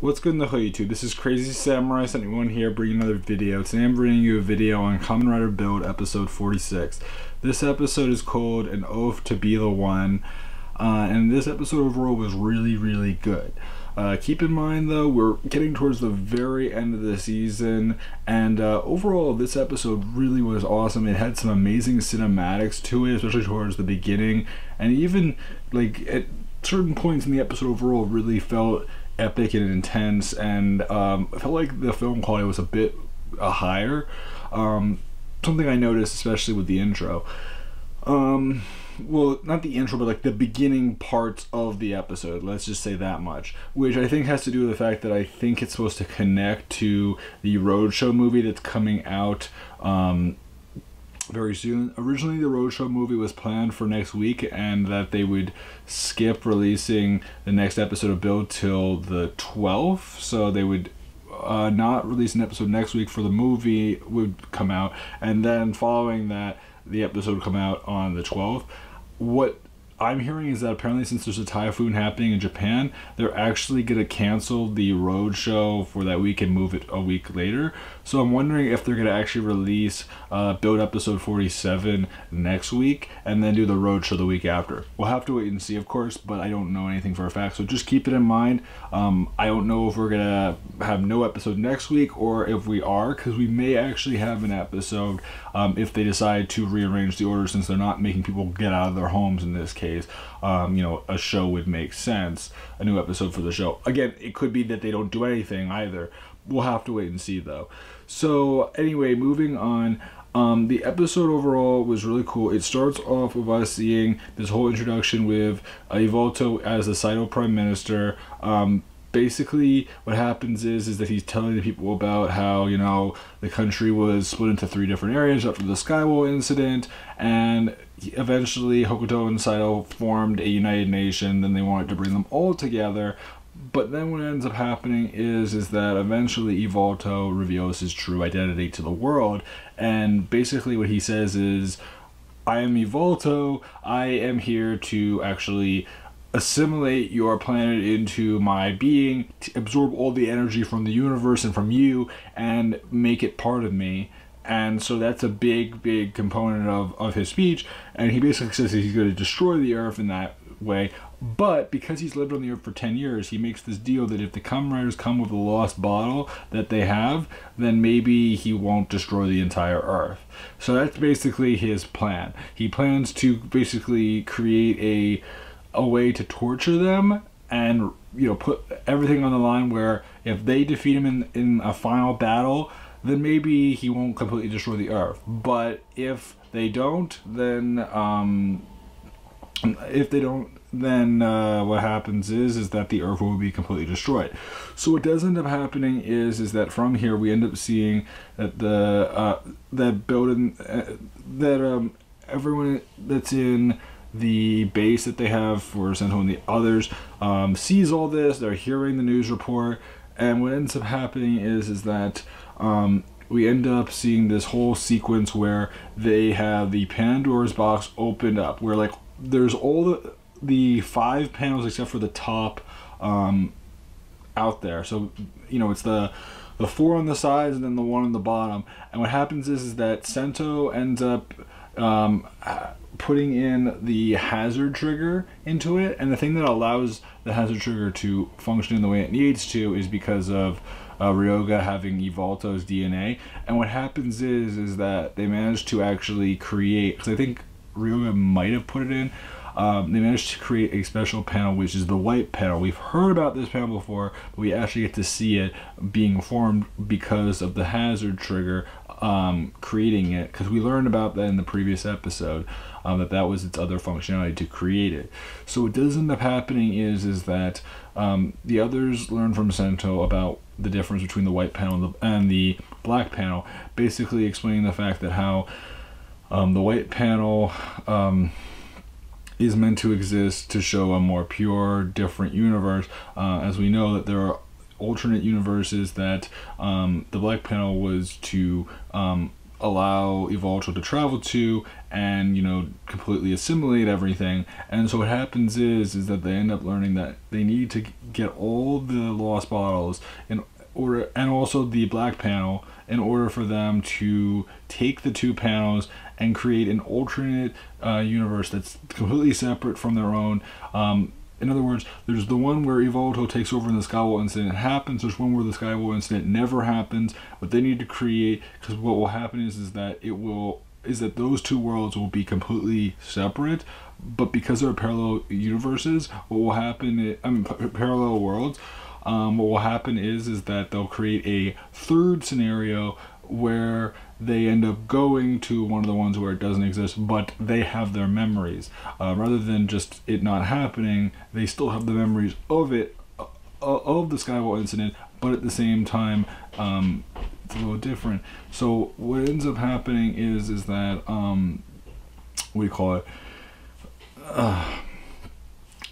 What's good in the hood, YouTube? This is CrazySamurai71 here, bringing another video. Today I'm bringing you a video on Kamen Rider Build episode 46. This episode is called An Oath to Be the One, and this episode overall was really good. Keep in mind though, we're getting towards the very end of the season, and overall this episode really was awesome. It had some amazing cinematics to it, especially towards the beginning, and even like at certain points in the episode overall really felt epic and intense, and I felt like the film quality was a bit higher. Something I noticed especially with the intro, well, not the intro, but like the beginning parts of the episode, let's just say that much, which I think has to do with the fact that I think it's supposed to connect to the Roadshow movie that's coming out very soon. Originally the Roadshow movie was planned for next week, and that they would skip releasing the next episode of Build till the 12th, so they would not release an episode next week for the movie would come out, and then following that the episode would come out on the 12th. What I'm hearing is that apparently since there's a typhoon happening in Japan, they're actually going to cancel the Roadshow for that week and move it a week later. So I'm wondering if they're going to actually release Build episode 47 next week and then do the Roadshow the week after. We'll have to wait and see, of course, but I don't know anything for a fact, so just keep it in mind. I don't know if we're going to have no episode next week or if we are, because we may actually have an episode if they decide to rearrange the order, since they're not making people get out of their homes in this case. You know, a show would make sense, a new episode for the show. Again, it could be that they don't do anything either. We'll have to wait and see though. So anyway, moving on, the episode overall was really cool. It starts off with us seeing this whole introduction with Evolto as the Saito Prime Minister. Basically what happens is that he's telling the people about how, you know, the country was split into three different areas after the Skywall incident, and eventually Hokuto and Saito formed a united nation. Then they wanted to bring them all together, but then what ends up happening is that eventually Evolto reveals his true identity to the world, and basically what he says is, I am Evolto, I am here to actually assimilate your planet into my being, to absorb all the energy from the universe and from you and make it part of me. And so that's a big component of his speech, and he basically says he's going to destroy the earth in that way. But because he's lived on the earth for 10 years, he makes this deal that if the Kamen Riders come with the lost bottle that they have, then maybe he won't destroy the entire earth. So that's basically his plan. He plans to basically create a way to torture them, and, you know, put everything on the line where if they defeat him in a final battle, then maybe he won't completely destroy the earth. But if they don't, then what happens is that the earth will be completely destroyed. So what does end up happening is that from here we end up seeing that the everyone that's in the base that they have for Sento and the others sees all this. They're hearing the news report, and what ends up happening is that we end up seeing this whole sequence where they have the Pandora's box opened up, where like there's all the five panels except for the top out there. So, you know, it's the four on the sides and then the one on the bottom. And what happens is that Sento ends up putting in the hazard trigger into it, and the thing that allows the hazard trigger to function in the way it needs to is because of Ryuga having Evolto's DNA. And what happens is that they managed to actually create, because I think Ryuga might have put it in, they managed to create a special panel, which is the white panel. We've heard about this panel before, but we actually get to see it being formed because of the hazard trigger creating it, because we learned about that in the previous episode, that was its other functionality to create it. So what does end up happening is that the others learn from Sento about the difference between the white panel and the black panel, basically explaining the fact that how the white panel is meant to exist to show a more pure, different universe, as we know that there are alternate universes that the black panel was to allow Evolto to travel to and, you know, completely assimilate everything. And so what happens is that they end up learning that they need to get all the lost bottles in order, and also the black panel, in order for them to take the two panels and create an alternate universe that's completely separate from their own. In other words, there's the one where Evolto takes over and the Skywall incident happens. There's one where the Skywall incident never happens. But they need to create, because what will happen is that those two worlds will be completely separate. But because they're parallel universes, what will happen? Parallel worlds. What will happen is that they'll create a third scenario where they end up going to one of the ones where it doesn't exist, but they have their memories. Rather than just it not happening, they still have the memories of it, of the Skywall incident, but at the same time, it's a little different. So what ends up happening is that, what do you call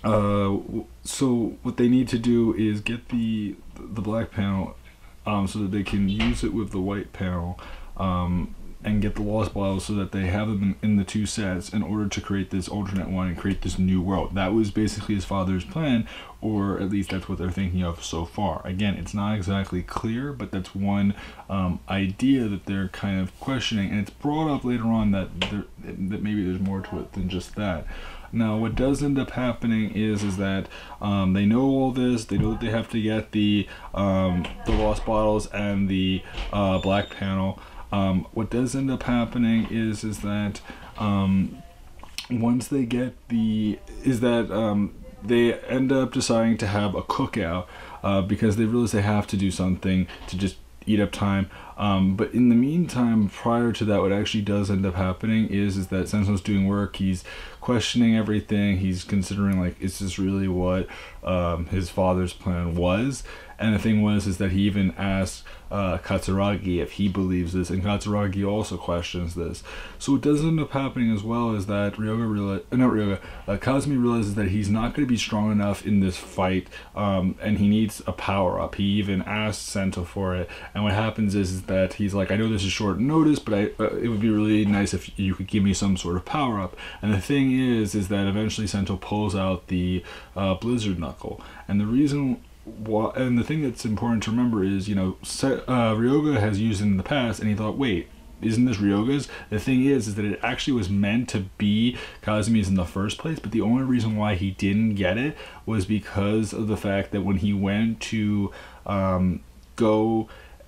it? So what they need to do is get the black panel, so that they can use it with the white panel, and get the lost bottles so that they have them in the two sets in order to create this alternate one and create this new world. That was basically his father's plan, or at least that's what they're thinking of so far. Again, it's not exactly clear, but that's one idea that they're kind of questioning, and it's brought up later on that maybe there's more to it than just that. Now, what does end up happening is that they know all this. They know that they have to get the lost bottles and the black panel. What does end up happening is that once they get they end up deciding to have a cookout because they realize they have to do something to just eat up time. But in the meantime, prior to that, what actually does end up happening is that Sento's doing work. He's questioning everything. He's considering, like, is this really what his father's plan was? And the thing was is that he even asked Katsuragi if he believes this, and Katsuragi also questions this. So what does end up happening as well is that Kazumi realizes that he's not going to be strong enough in this fight, and he needs a power-up. He even asked Sento for it, and what happens is that he's like, I know this is short notice, but it would be really nice if you could give me some sort of power-up. And the thing is that eventually Sento pulls out the Blizzard Knuckle, and the reason... And the thing that's important to remember is, you know, Ryuga has used it in the past, and he thought, wait, isn't this Ryuga's? The thing is that it actually was meant to be Kazumi's in the first place, but the only reason why he didn't get it was because of the fact that when he went to go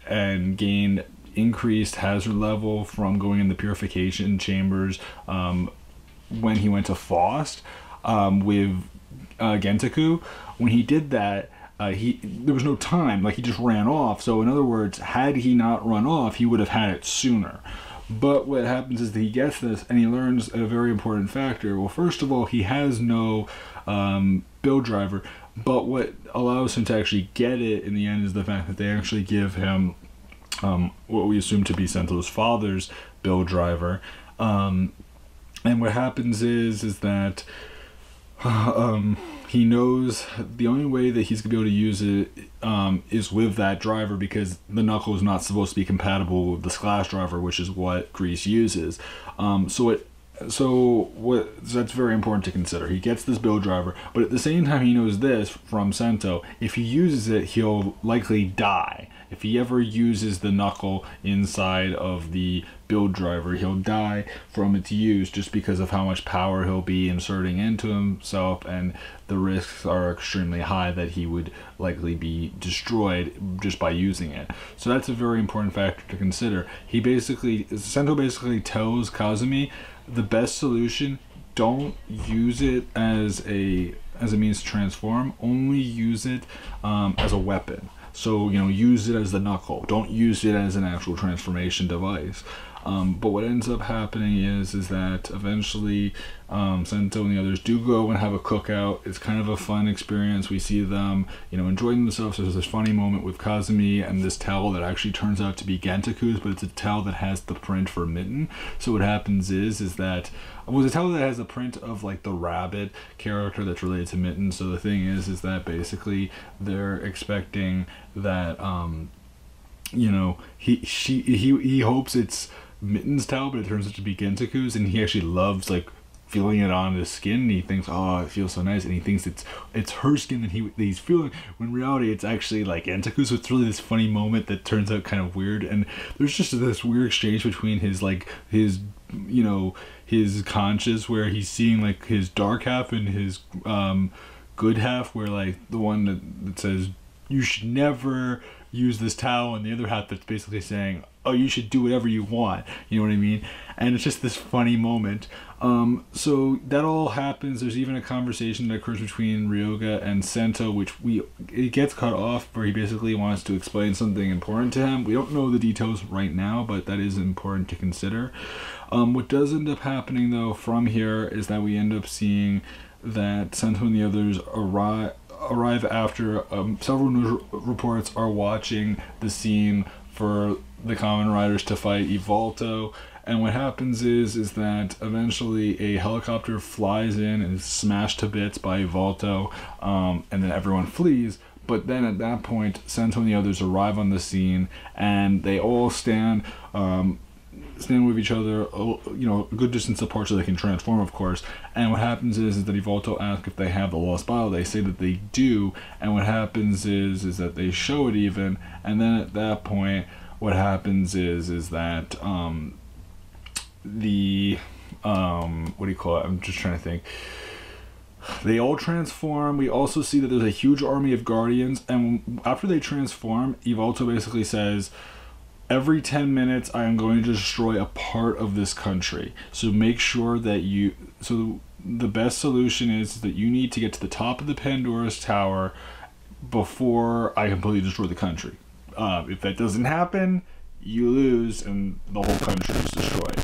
and gain increased hazard level from going in the purification chambers, when he went to Faust with Gentoku, when he did that, there was no time, like, he just ran off. So in other words, had he not run off, he would have had it sooner. But what happens is that he gets this, and he learns a very important factor. Well, first of all, he has no build driver, but what allows him to actually get it in the end is the fact that they actually give him what we assume to be Sento's father's build driver. And what happens is that he knows the only way that he's gonna be able to use it is with that driver, because the Knuckle is not supposed to be compatible with the Splash driver, which is what Grease uses. So that's very important to consider. He gets this build driver, but at the same time he knows this from Sento. If he uses it, he'll likely die. If he ever uses the Knuckle inside of the build driver, he'll die from its use, just because of how much power he'll be inserting into himself, and the risks are extremely high that he would likely be destroyed just by using it. So that's a very important factor to consider. Sento basically tells Kazumi the best solution: don't use it as a means to transform, only use it as a weapon. So, you know, use it as the Knuckle, don't use it as an actual transformation device. But what ends up happening is that eventually Sento and the others do go and have a cookout. It's kind of a fun experience. We see them, you know, enjoying themselves. There's this funny moment with Kazumi and this towel that actually turns out to be Gentoku's, but it's a towel that has the print for Mitten. So what happens is that, well, it's a towel that has a print of, like, the rabbit character that's related to Mitten. So the thing is that basically they're expecting that, you know, he hopes it's Mitten's towel, but it turns out to be Gentoku's, and he actually loves like feeling it on his skin, and he thinks, oh, it feels so nice, and he thinks it's her skin that he's feeling, when in reality it's actually like Gentoku's. So it's really this funny moment that turns out kind of weird, and there's just this weird exchange between his like his conscious, where he's seeing like his dark half and his good half, where like the one that says you should never use this towel, and the other half that's basically saying, oh, you should do whatever you want, you know what I mean? And it's just this funny moment. So that all happens. There's even a conversation that occurs between Ryuga and Sento, which it gets cut off, where he basically wants to explain something important to him. We don't know the details right now, but that is important to consider. What does end up happening though from here is that we end up seeing that Sento and the others arrive after several news reports are watching the scene for the Kamen Riders to fight Evolto. And what happens is that eventually a helicopter flies in and is smashed to bits by Evolto, and then everyone flees. But then at that point, Sento and the others arrive on the scene, and they all stand with each other, a good distance apart so they can transform, of course. And what happens is that Evolto asks if they have the lost bottle. They say that they do, and what happens is that they show it even, and then at that point, what happens is that what do you call it? I'm just trying to think. They all transform. We also see that there's a huge army of guardians, and after they transform, Evolto basically says, every 10 minutes, I am going to destroy a part of this country. So make sure that you... So the best solution is that you need to get to the top of the Pandora's tower before I completely destroy the country. If that doesn't happen, you lose and the whole country is destroyed.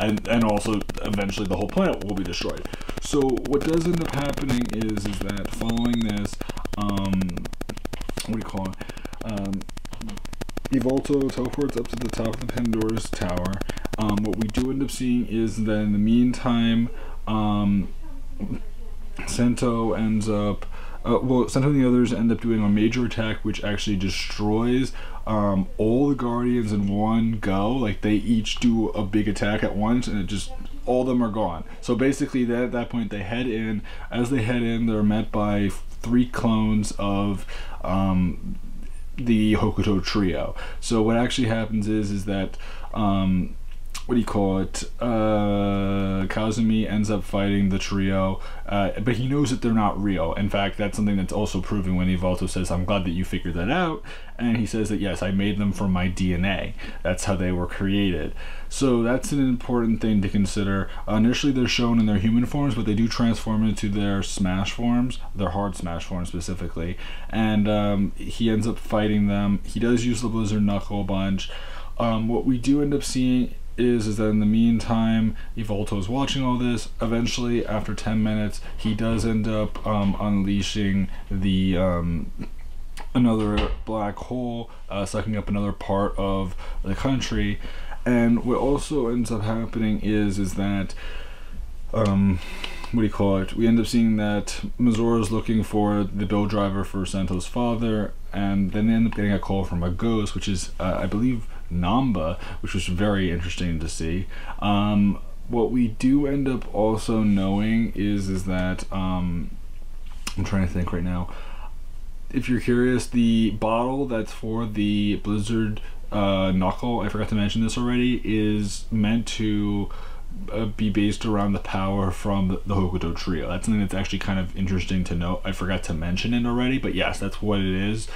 And also, eventually, the whole planet will be destroyed. So what does end up happening is that following this... Evolto teleports up to the top of the Pandora's tower. What we do end up seeing is that in the meantime, Sento ends up... Sento and the others end up doing a major attack, which actually destroys all the guardians in one go. Like, they each do a big attack at once, and it just... all of them are gone. So basically, at that point, they head in. As they head in, they're met by 3 clones of... the Hokuto trio. So what actually happens is that Kazumi ends up fighting the trio, but he knows that they're not real. In fact, that's something that's also proven when Evolto says, I'm glad that you figured that out, and he says that, yes, I made them from my DNA. That's how they were created. So that's an important thing to consider. Initially, they're shown in their human forms, but they do transform into their smash forms, their hard smash forms specifically, and he ends up fighting them. He does use the Blizzard Knuckle a bunch. What we do end up seeing is that in the meantime, Evolto is watching all this. Eventually, after 10 minutes, he does end up unleashing the another black hole, sucking up another part of the country. And what also ends up happening is that we end up seeing that Misora is looking for the bill driver for Sento's father, and then they end up getting a call from a ghost, which is I believe Namba, which was very interesting to see. What we do end up also knowing is that I'm trying to think right now. If you're curious, the bottle that's for the Blizzard Knuckle, I forgot to mention this already, is meant to be based around the power from the Hokuto trio. That's something that's actually kind of interesting to note. I forgot to mention it already, but yes, that's what it is.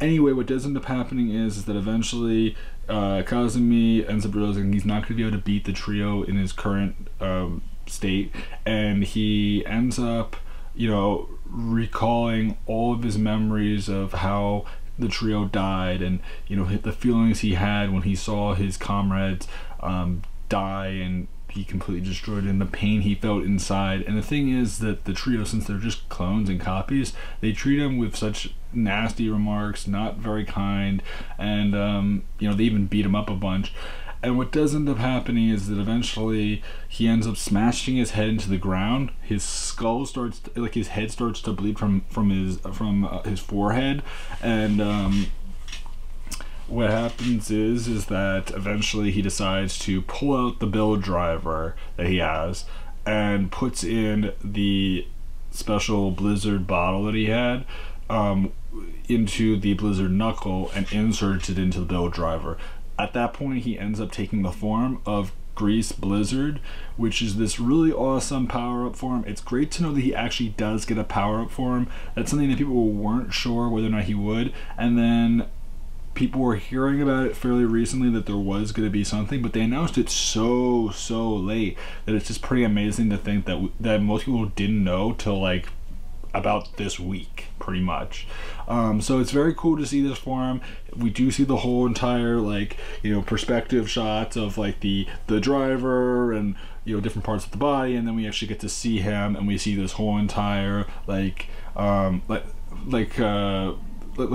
Anyway, what does end up happening is that eventually Kazumi ends up realizing he's not going to be able to beat the trio in his current state, and he ends up, recalling all of his memories of how the trio died, and the feelings he had when he saw his comrades die and be completely destroyed, and the pain he felt inside. And the thing is that the trio, since they're just clones and copies, they treat him with such nasty remarks, not very kind, and they even beat him up a bunch. And what does end up happening is that eventually he ends up smashing his head into the ground. His skull starts, like his head starts to bleed from his forehead, and what happens is that eventually he decides to pull out the build driver that he has and puts in the special Blizzard bottle that he had into the Blizzard knuckle and inserts it into the build driver. At that point, he ends up taking the form of Grease Blizzard, which is this really awesome power-up form. It's great to know that he actually does get a power-up form. That's something that people weren't sure whether or not he would, and then people were hearing about it fairly recently that there was going to be something, but they announced it so late that it's just pretty amazing to think that most people didn't know till like about this week, pretty much. So it's very cool to see this form. We do see the whole entire, like, you know, perspective shots of like the driver and, you know, different parts of the body, and then we actually get to see him, and we see this whole entire like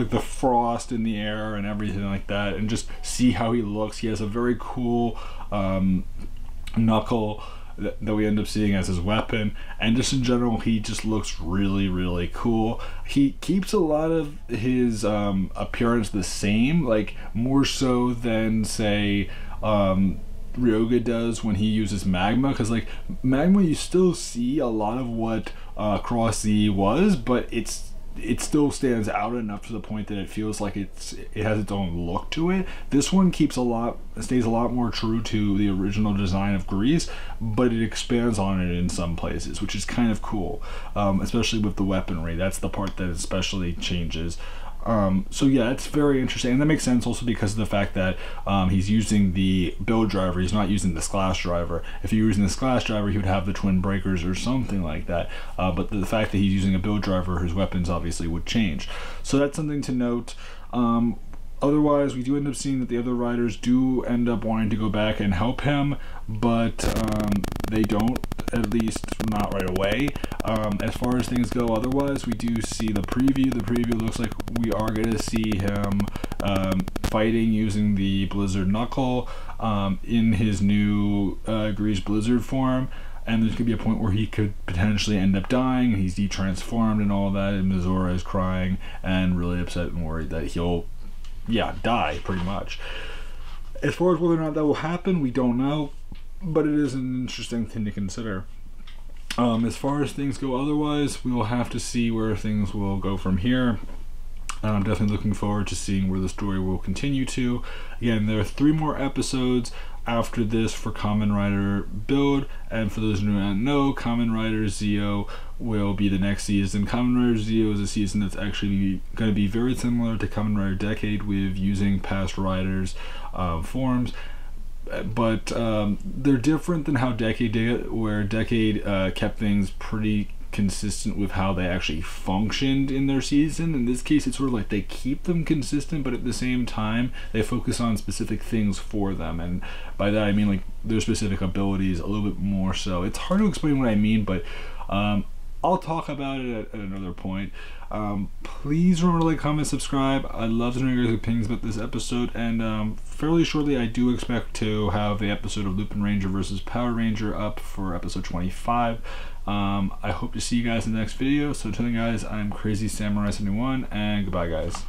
the frost in the air and everything like that, and just see how he looks. He has a very cool knuckle that we end up seeing as his weapon, and just in general he just looks really cool. He keeps a lot of his appearance the same, like more so than say Ryuga does when he uses Magma, because like Magma you still see a lot of what Cross Z was, but it still stands out enough to the point that it feels like it has its own look to it. This one stays a lot more true to the original design of Grease, but it expands on it in some places, which is kind of cool, especially with the weaponry. That's the part that especially changes. So yeah, it's very interesting, and that makes sense also because of the fact that he's using the build driver, he's not using the splash driver. If he were using the splash driver, he would have the twin breakers or something like that, but the fact that he's using a build driver, his weapons obviously would change. So that's something to note. Otherwise, we do end up seeing that the other riders do end up wanting to go back and help him, but they don't, at least not right away. As far as things go otherwise, we do see the preview. The preview looks like we are going to see him fighting using the Blizzard Knuckle in his new Grease Blizzard form, and there's going to be a point where he could potentially end up dying, and he's de-transformed and all that, and Misora is crying and really upset and worried that he'll, yeah, die pretty much. As far as whether or not that will happen, we don't know, but it is an interesting thing to consider. As far as things go otherwise, we will have to see where things will go from here. I'm definitely looking forward to seeing where the story will continue to. Again, there are 3 more episodes after this for Kamen Rider Build, and for those who do not know, Kamen Rider Zi-O will be the next season. Kamen Rider Zi-O is a season that's actually going to be very similar to Kamen Rider Decade with using past riders' forms. But they're different than how Decade did it, where Decade kept things pretty consistent with how they actually functioned in their season. In this case, it's sort of like they keep them consistent, but at the same time, they focus on specific things for them. And by that, I mean like their specific abilities a little bit more so. It's hard to explain what I mean, but I'll talk about it at another point. Please remember to like, comment, subscribe. I'd love to know your guys' opinions about this episode, and fairly shortly I do expect to have the episode of Lupin Ranger versus Power Ranger up for episode 25. I hope to see you guys in the next video. So until then guys, I'm CrazySamurai71, and goodbye guys.